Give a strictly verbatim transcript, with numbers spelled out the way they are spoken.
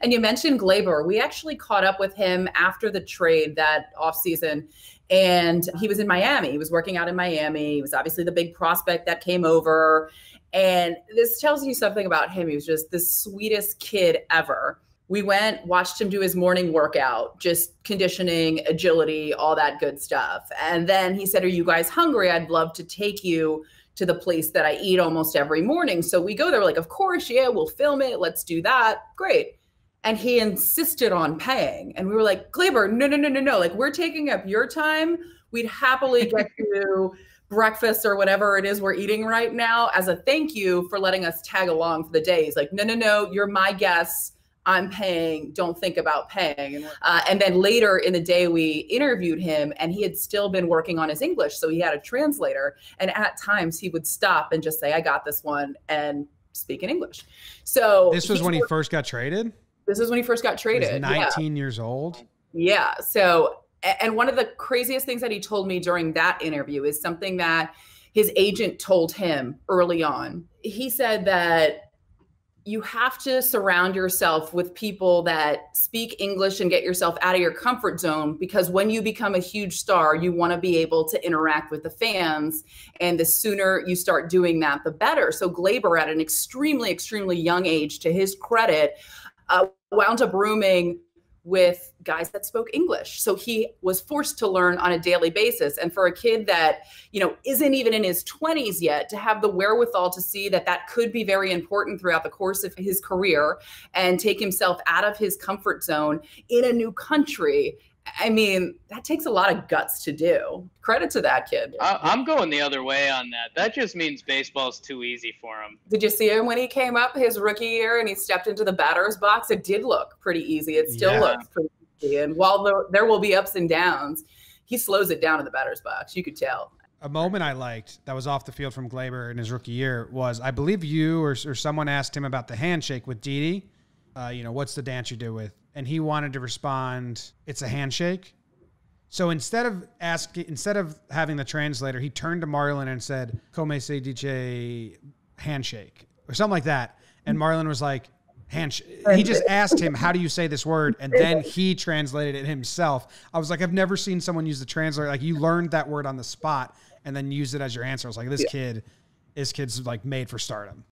And you mentioned Gleyber. We actually caught up with him after the trade that offseason, and he was in Miami. He was working out in Miami. He was obviously the big prospect that came over. And this tells you something about him. He was just the sweetest kid ever. We went, watched him do his morning workout, just conditioning, agility, all that good stuff. And then he said, "Are you guys hungry? I'd love to take you to the place that I eat almost every morning." So we go there, we're like, "Of course, yeah, we'll film it. Let's do that." Great. And he insisted on paying. And we were like, "Gleyber, no, no, no, no, no. Like, we're taking up your time. We'd happily get you breakfast or whatever it is we're eating right now as a thank you for letting us tag along for the day." He's like, "No, no, no, you're my guest. I'm paying, don't think about paying." Uh, and then later in the day, we interviewed him, and he had still been working on his English. So he had a translator. And at times he would stop and just say, "I got this one," and speak in English. So this was when he first got traded? This is when he first got traded. He was nineteen years old. Yeah. So, and one of the craziest things that he told me during that interview is something that his agent told him early on. He said that you have to surround yourself with people that speak English and get yourself out of your comfort zone, because when you become a huge star, you want to be able to interact with the fans. And the sooner you start doing that, the better. So Gleyber, at an extremely, extremely young age, to his credit, uh, wound up rooming with guys that spoke English. So he was forced to learn on a daily basis. And for a kid that, you know, isn't even in his twenties yet, to have the wherewithal to see that that could be very important throughout the course of his career and take himself out of his comfort zone in a new country, I mean, that takes a lot of guts to do. Credit to that kid. I, I'm going the other way on that. That just means baseball's too easy for him. Did you see him when he came up his rookie year and he stepped into the batter's box? It did look pretty easy. It still yeah. looks pretty easy. And while the, there will be ups and downs, he slows it down in the batter's box. You could tell. A moment I liked that was off the field from Gleyber in his rookie year was, I believe you or, or someone asked him about the handshake with Didi. Uh, you know, what's the dance you do with? And he wanted to respond, "It's a handshake." So instead of asking, instead of having the translator, he turned to Marlon and said, "Come se dice handshake," or something like that. And Marlon was like, "Handshake." He just asked him, "How do you say this word?" And then he translated it himself. I was like, I've never seen someone use the translator. Like, you learned that word on the spot and then use it as your answer. I was like, this yeah. kid, this kid's like made for stardom.